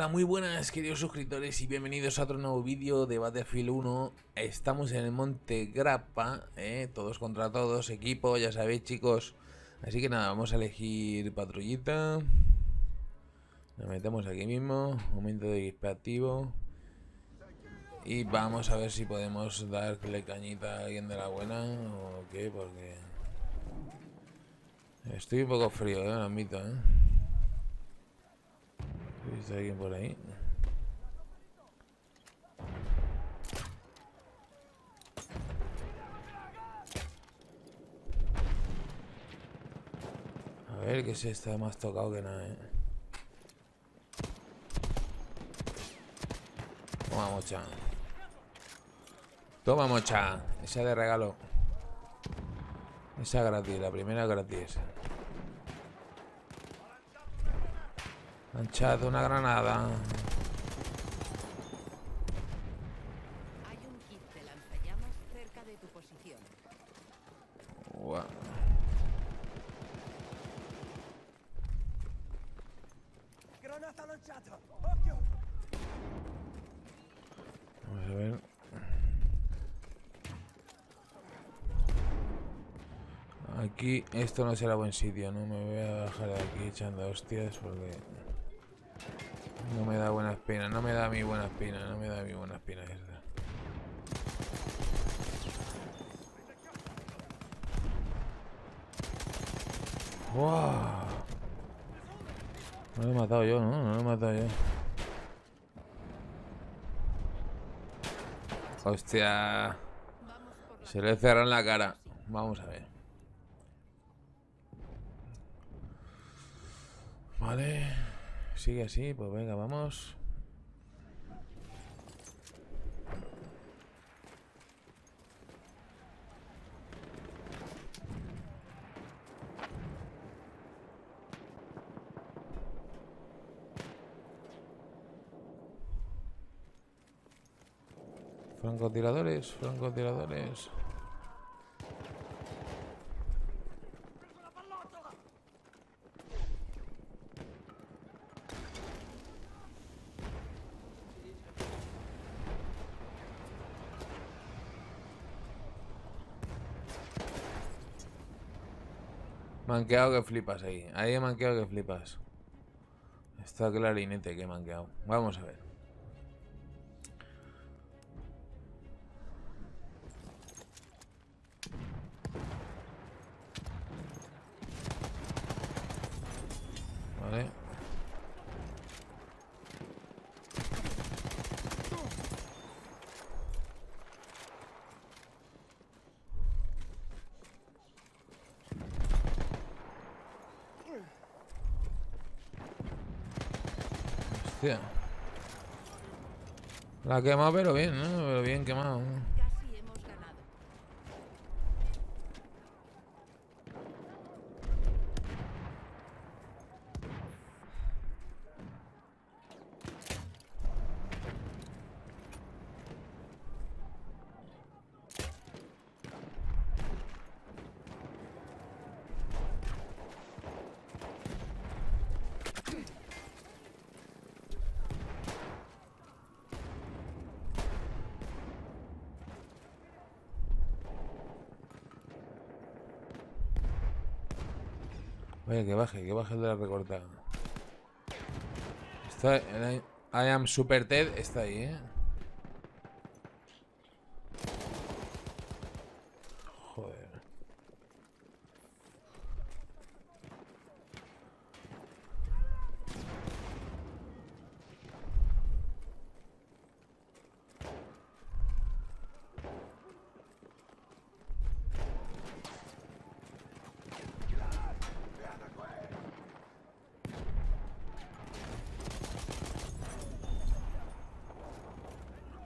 Hola, muy buenas queridos suscriptores y bienvenidos a otro nuevo vídeo de Battlefield 1. Estamos en el Monte Grappa, todos contra todos, equipo, ya sabéis chicos. Así que nada, vamos a elegir patrullita. Nos metemos aquí mismo, aumento de XP activo. Y vamos a ver si podemos darle cañita a alguien de la buena o qué, porque estoy un poco frío, lo admito, ¿Está alguien por ahí? A ver, que se está más tocado que nada, Toma mocha. Toma mocha. Esa de regalo. Esa gratis, la primera gratis. Lanchado una granada. Hay un kit de lanzallamas cerca de tu posición. Wow. Granada lanchada. Occhio. Vamos a ver. Aquí esto no será buen sitio, no me voy a bajar de aquí echando hostias porque no me da buena espina, no me da mi buena espina esta. ¡Wow! No lo he matado yo, ¿no? ¡Hostia! Se le cerró en la cara. Vamos a ver. Vale. Sigue así, pues venga, vamos. Francotiradores, francotiradores. Manqueado que flipas ahí. Ahí he manqueado que flipas. Está clarinete que he manqueado. Vamos a ver. Vale. Hostia. La ha quemado, pero bien, ¿no? Pero bien quemado. Casi hemos ganado. Vaya, que baje el de la recortada. Está el I am Super Ted, está ahí, Joder.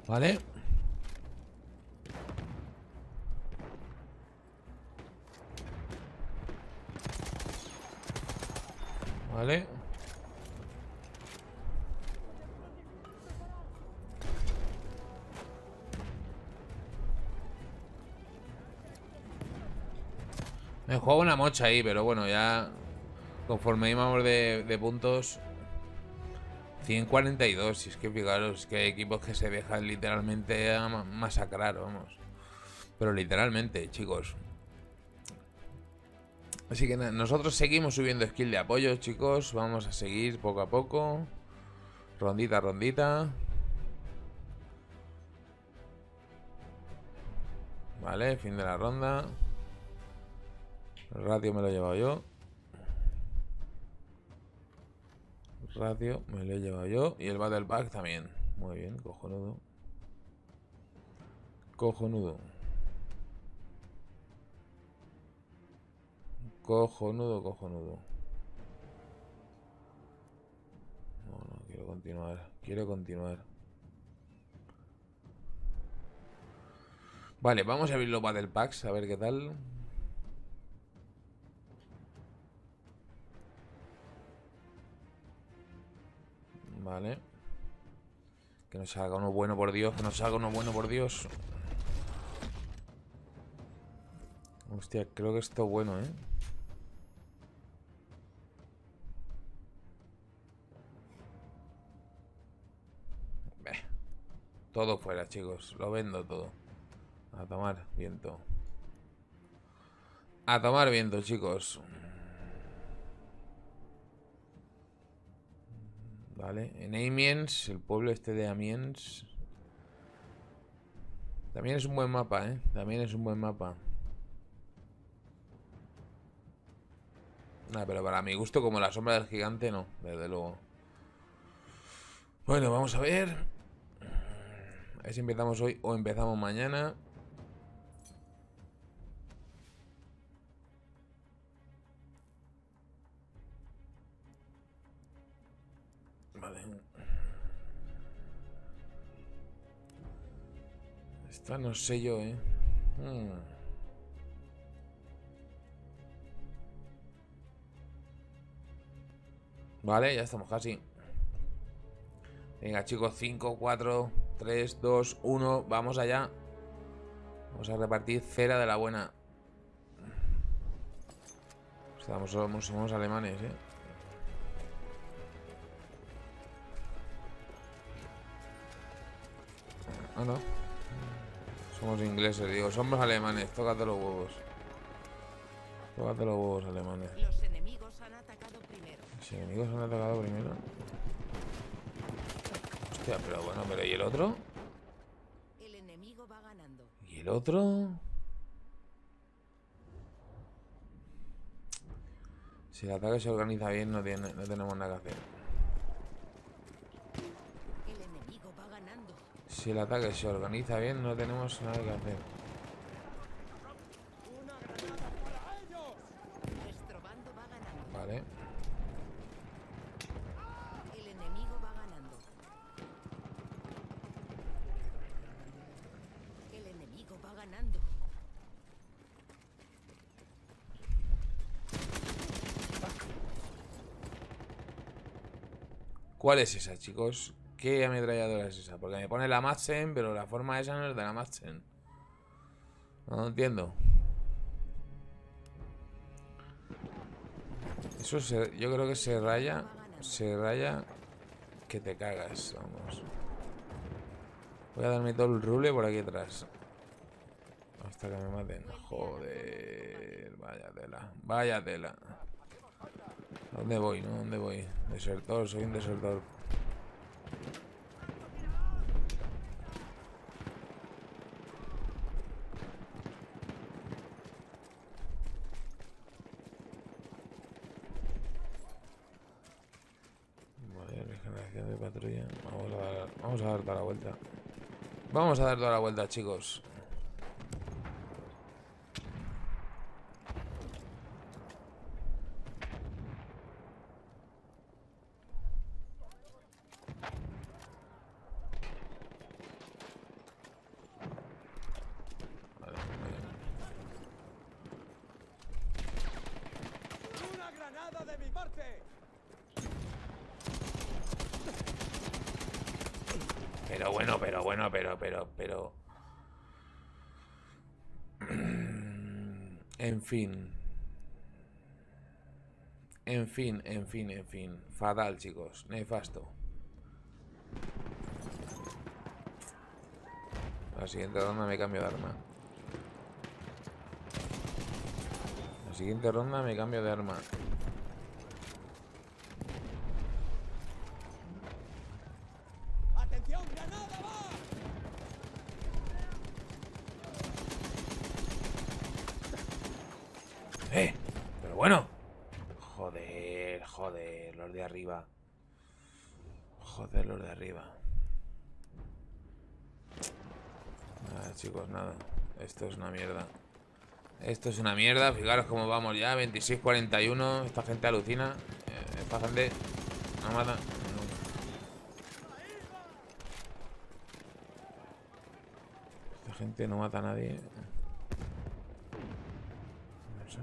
Vale. Vale. Me juego una mocha ahí, pero bueno, ya conforme íbamos de puntos 142, si es que fijaros, es que hay equipos que se dejan literalmente a masacrar, vamos. Pero literalmente, chicos. Así que nosotros seguimos subiendo skill de apoyo, chicos. Vamos a seguir poco a poco. Rondita, rondita. Vale, fin de la ronda. Ratio me lo he llevado yo. Ratio me lo he llevado yo. Y el Battle Pack también. Muy bien, cojonudo. Cojonudo. Cojonudo, cojonudo. No, no, quiero continuar. Quiero continuar. Vale, vamos a abrir los Battle Packs, a ver qué tal. Vale. Que nos salga uno bueno, por Dios. Que nos salga uno bueno, por Dios. Hostia, creo que esto es bueno, ¿eh? Todo fuera, chicos. Lo vendo todo. A tomar viento. A tomar viento, chicos. Vale. En Amiens, el pueblo este de Amiens. También es un buen mapa, ¿eh? También es un buen mapa. Nah, pero para mi gusto, como la sombra del gigante, no. Desde luego. Bueno, vamos a ver. A ver si empezamos hoy o empezamos mañana. Vale. Esta no sé yo, ¿eh? Vale, ya estamos casi. Venga, chicos, 5, 4... 3, 2, 1, vamos allá. Vamos a repartir cera de la buena. Estamos, somos alemanes, ¿eh? Ah, no. Somos ingleses, digo, somos alemanes. Tócate los huevos. Tócate los huevos, alemanes. Los enemigos han atacado primero. Los enemigos han atacado primero. Hostia, pero bueno, pero ¿y el otro? El enemigo va ganando. ¿Y el otro? Si el ataque se organiza bien, no tenemos nada que hacer. El enemigo va ganando. Si el ataque se organiza bien, no tenemos nada que hacer. Una granada para ellos. Nuestro bando va ganando. Vale. ¿Cuál es esa, chicos? ¿Qué ametralladora es esa? Porque me pone la Madsen, pero la forma esa no es de la Madsen. No entiendo. Eso se, yo creo que se raya que te cagas, vamos. Voy a darme todo el rule por aquí atrás. Hasta que me maten. Joder, vaya tela, vaya tela. ¿Dónde voy? ¿No? ¿Dónde voy? Desertor, soy un desertor. Vale, regeneración de patrulla. Vamos a dar toda la vuelta. Vamos a dar toda la vuelta, chicos. Pero bueno, pero... En fin. Fatal, chicos. Nefasto. A la siguiente ronda me cambio de arma. La siguiente ronda me cambio de arma. Pero bueno. Joder, los de arriba. Joder, los de arriba. Nada, chicos, nada. Esto es una mierda. Esto es una mierda. Fijaros cómo vamos ya. 26-41. Esta gente alucina. Esta gente no mata. Esta gente no mata a nadie. No sé.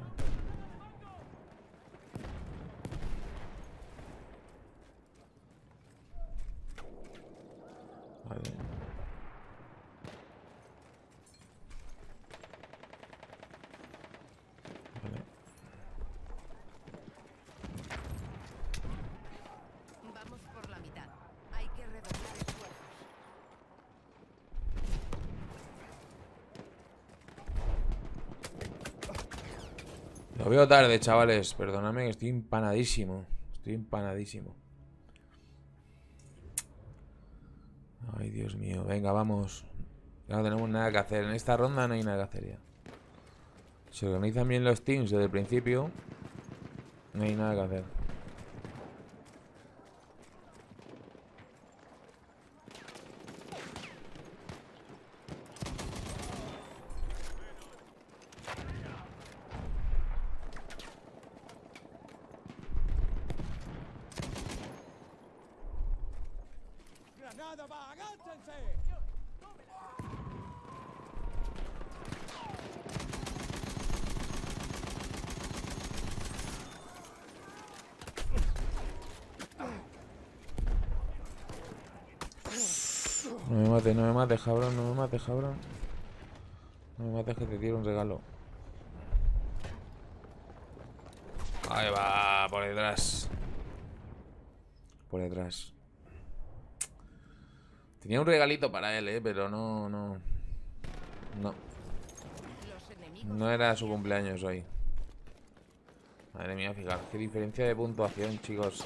Lo veo tarde, chavales. Perdonadme que estoy empanadísimo. Estoy empanadísimo. Ay, Dios mío. Venga, vamos. Ya no tenemos nada que hacer. En esta ronda no hay nada que hacer ya. Se organizan bien los teams desde el principio. No hay nada que hacer. No me mates, no me mates, cabrón, no me mates, cabrón. No me mates que te tiro un regalo. Ahí va, por detrás. Por detrás. Tenía un regalito para él, pero no. No era su cumpleaños hoy. Madre mía, fijaros, qué diferencia de puntuación, chicos.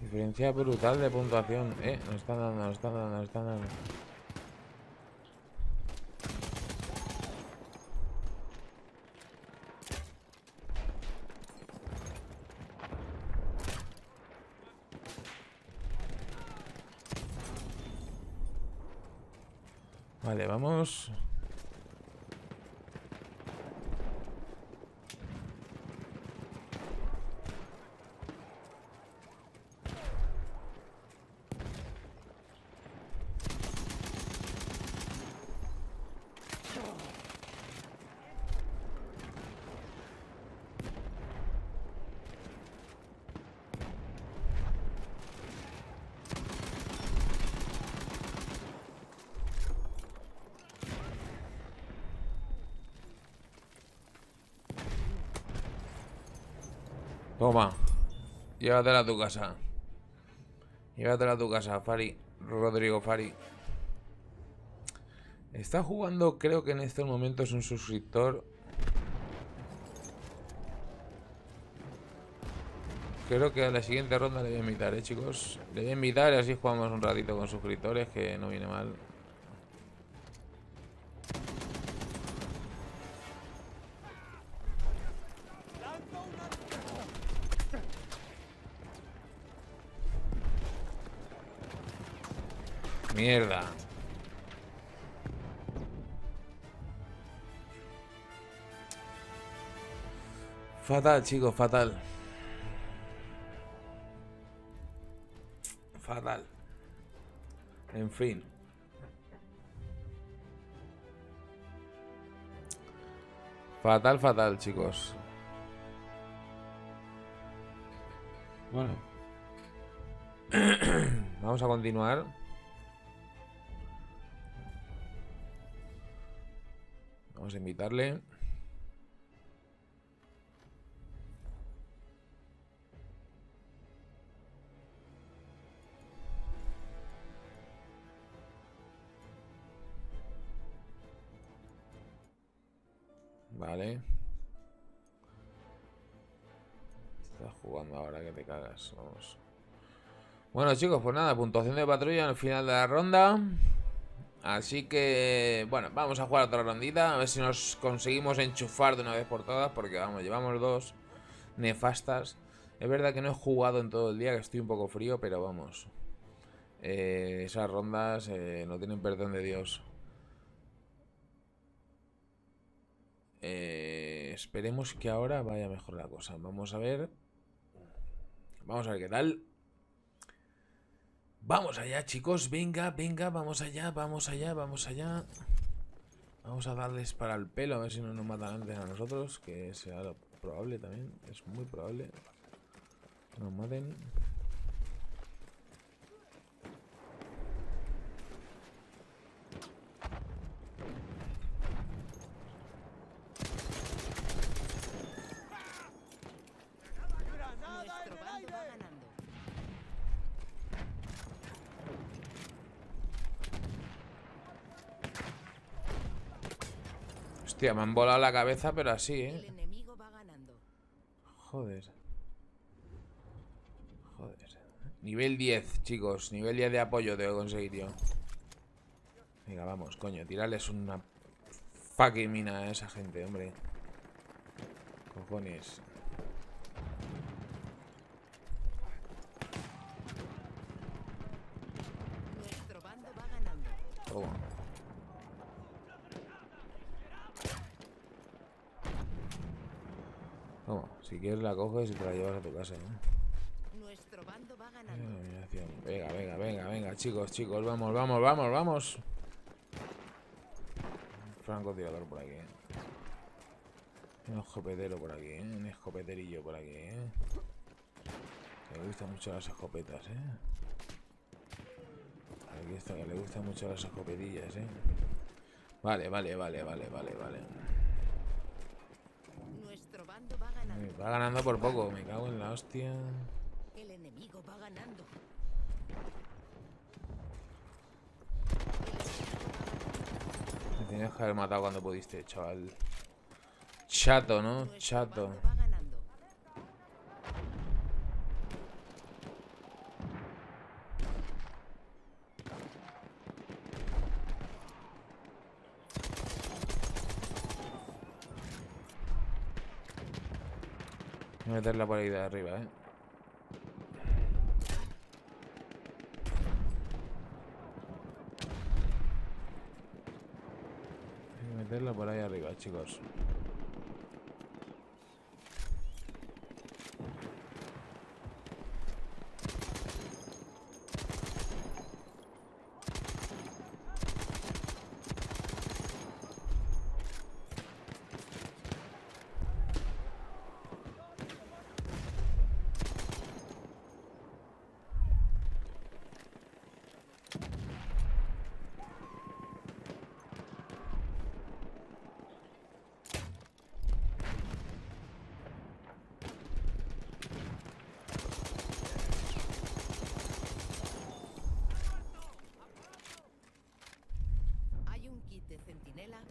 Diferencia brutal de puntuación, nos están dando, nos están dando, nos están dando. Vale, vamos. Toma, llévatela a tu casa. Llévatela a tu casa, Fari. Rodrigo Fari. Está jugando, creo que en estos momentos, un suscriptor. Creo que a la siguiente ronda le voy a invitar, chicos. Le voy a invitar y así jugamos un ratito con suscriptores, que no viene mal. Mierda. Fatal, chicos, fatal. Fatal. En fin. Fatal, fatal, chicos. Bueno. Vamos a continuar. Vamos a invitarle. Vale. Estás jugando ahora que te cagas. Vamos. Bueno, chicos, pues nada, puntuación de patrulla al final de la ronda. Así que, bueno, vamos a jugar otra rondita. A ver si nos conseguimos enchufar de una vez por todas. Porque, vamos, llevamos dos nefastas. Es verdad que no he jugado en todo el día, que estoy un poco frío, pero vamos. Esas rondas no tienen perdón de Dios. Esperemos que ahora vaya mejor la cosa. Vamos a ver. Vamos a ver qué tal. Vamos allá, chicos. Venga, venga, vamos allá, vamos allá, vamos allá. Vamos a darles para el pelo. A ver si no nos matan antes a nosotros. Que sea lo probable también. Es muy probable que nos maten. Hostia, me han volado la cabeza, pero así, El enemigo va ganando. Joder. Joder. Nivel 10, chicos. Nivel 10 de apoyo tengo que conseguir yo. Venga, vamos, coño. Tirarles una fucking mina a esa gente, hombre. Cojones. Nuestro bando va ganando. Toma. Si quieres la coges y te la llevas a tu casa, ¿no? Nuestro bando va ganando. Venga, venga, venga, venga, chicos, chicos. Vamos, vamos, vamos, vamos. Un francotirador por aquí, Un escopetero por aquí, Un escopeterillo por aquí, Le gustan mucho las escopetas, Aquí está, que le gustan mucho las escopetillas, Vale, vale, vale, vale, vale, vale. Va ganando por poco, me cago en la hostia. El enemigo va ganando. Me tenías que haber matado cuando pudiste, chaval. Chato, ¿no? Chato. Meterla por ahí de arriba, Hay que meterla por ahí arriba, chicos.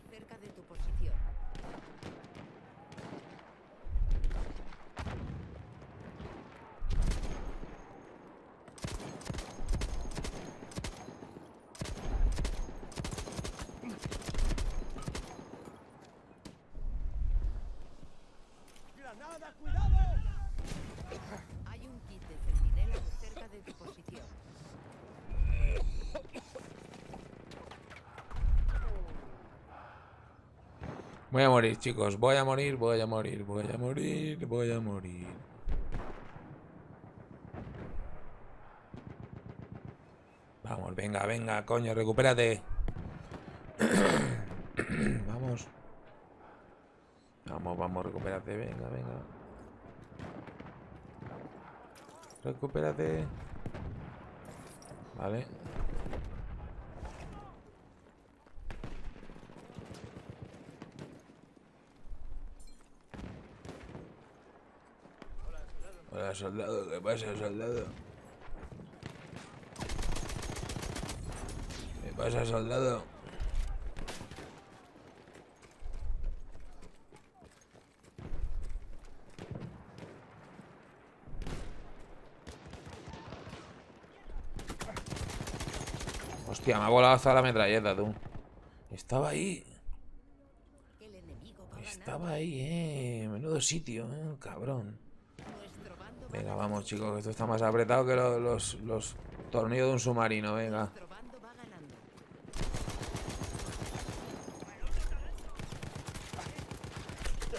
Cerca de tu posición. ¡Granada, cuidado! Hay un kit de centinelas cerca de tu posición. Voy a morir, chicos, voy a morir, voy a morir, voy a morir, voy a morir. Vamos, venga, venga, coño, recupérate. Vamos. Vamos, vamos, recupérate, venga, venga. Recupérate. Vale. Hola, soldado, ¿qué pasa, soldado? ¿Qué pasa, soldado? Hostia, me ha volado hasta la metralleta, tú. Estaba ahí. Estaba ahí, Menudo sitio, cabrón. Venga, vamos, chicos, que esto está más apretado que los tornillos de un submarino, venga.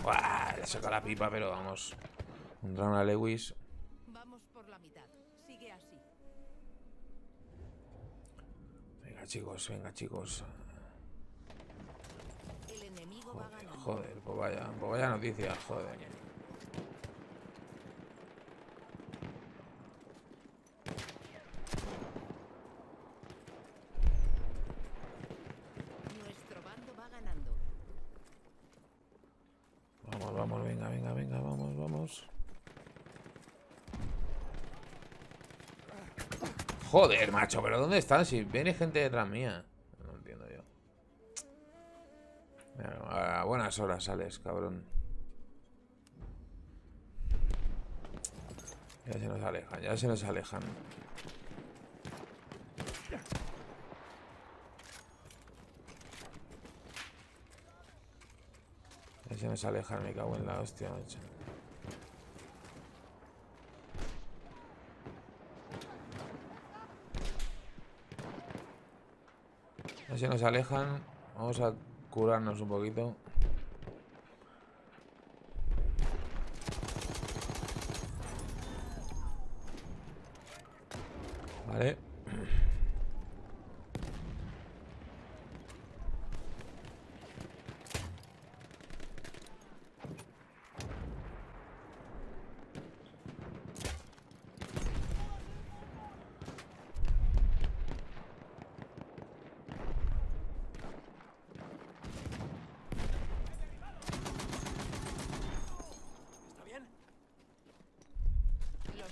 Buah, le saca la pipa, pero vamos. Un dron a Lewis. Vamos por la mitad. Sigue así. Venga, chicos, venga, chicos. Joder, pues vaya noticia, joder. Nuestro bando va ganando. Vamos, vamos, venga, venga, venga, vamos, vamos. Joder, macho, pero ¿dónde están? Si viene gente detrás mía. A buenas horas sales, cabrón. Ya se nos alejan, ya se nos alejan. Ya se nos alejan, me cago en la hostia, macho. Ya se nos alejan. Vamos a curarnos un poquito. Vale.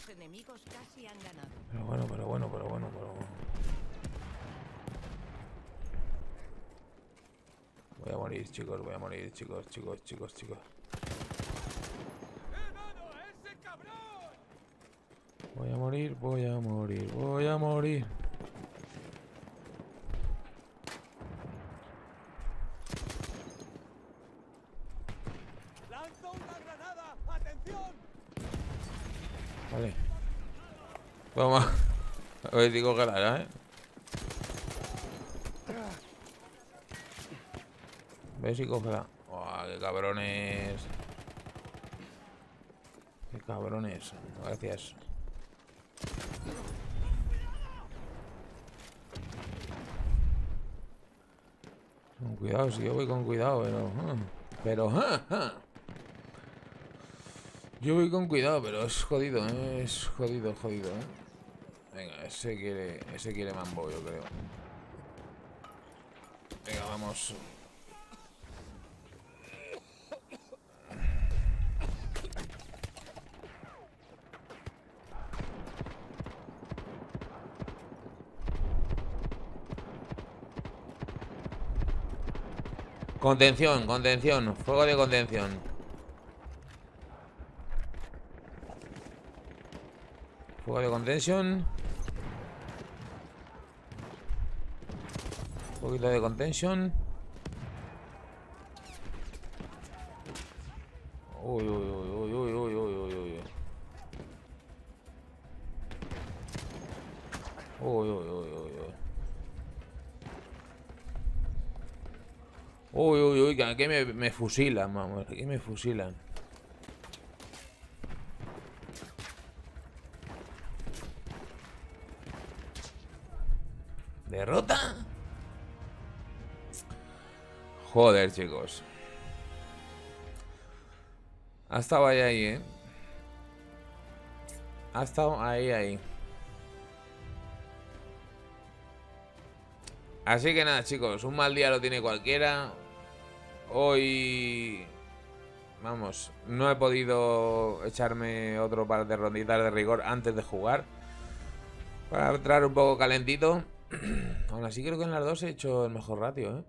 Enemigos casi han ganado. Pero bueno, pero bueno, pero bueno, pero bueno. Voy a morir, chicos, voy a morir, chicos, chicos, chicos, chicos. Voy a morir, voy a morir, voy a morir. Vamos, a ver, digo galara, ¿Ves si cógela? ¡Oh, qué cabrones! ¡Qué cabrones! Gracias. Con cuidado, sí, yo voy con cuidado, pero... Yo voy con cuidado, pero es jodido, Es jodido, Venga, ese quiere mambo, yo creo. Venga, vamos. Contención, contención, fuego de contención. Fuego de contención. Un poquito de contención. Uy, uy, uy, uy, uy, uy, uy, uy. Uy, uy, uy, uy, uy. Uy, uy, uy, que aquí me fusilan, vamos, aquí me fusilan. ¿Derrota? Joder, chicos. Ha estado ahí, Ha estado ahí, Así que nada, chicos. Un mal día lo tiene cualquiera. Hoy... Vamos, no he podido echarme otro par de ronditas de rigor antes de jugar. Para entrar un poco calentito. Aún así creo que en las dos he hecho el mejor ratio,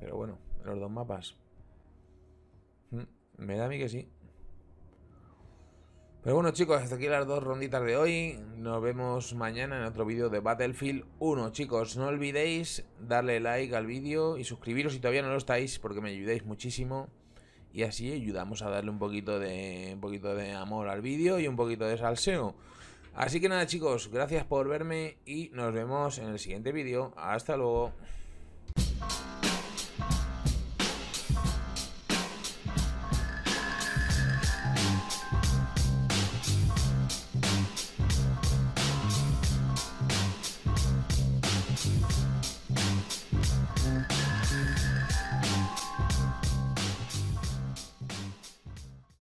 Pero bueno, los dos mapas. Me da a mí que sí. Pero bueno, chicos, hasta aquí las dos ronditas de hoy. Nos vemos mañana en otro vídeo de Battlefield 1. Chicos, no olvidéis darle like al vídeo y suscribiros si todavía no lo estáis, porque me ayudáis muchísimo. Y así ayudamos a darle un poquito de amor al vídeo y un poquito de salseo. Así que nada, chicos, gracias por verme y nos vemos en el siguiente vídeo. Hasta luego.